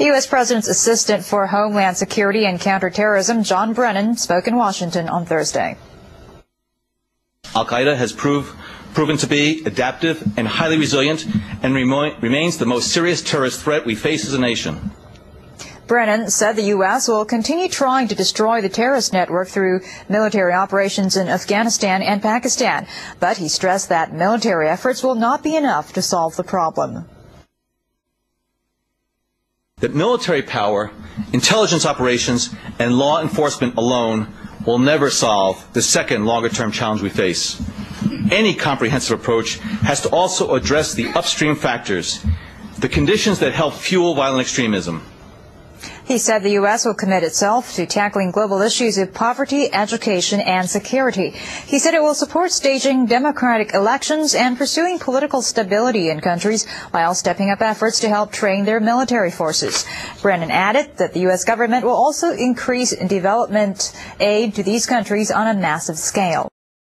The U.S. President's Assistant for Homeland Security and Counterterrorism, John Brennan, spoke in Washington on Thursday. Al-Qaeda has proven to be adaptive and highly resilient and remains the most serious terrorist threat we face as a nation. Brennan said the U.S. will continue trying to destroy the terrorist network through military operations in Afghanistan and Pakistan, but he stressed that military efforts will not be enough to solve the problem. That military power, intelligence operations, and law enforcement alone will never solve the second longer-term challenge we face. Any comprehensive approach has to also address the upstream factors, the conditions that help fuel violent extremism. He said the U.S. will commit itself to tackling global issues of poverty, education, and security. He said it will support staging democratic elections and pursuing political stability in countries while stepping up efforts to help train their military forces. Brennan added that the U.S. government will also increase development aid to these countries on a massive scale.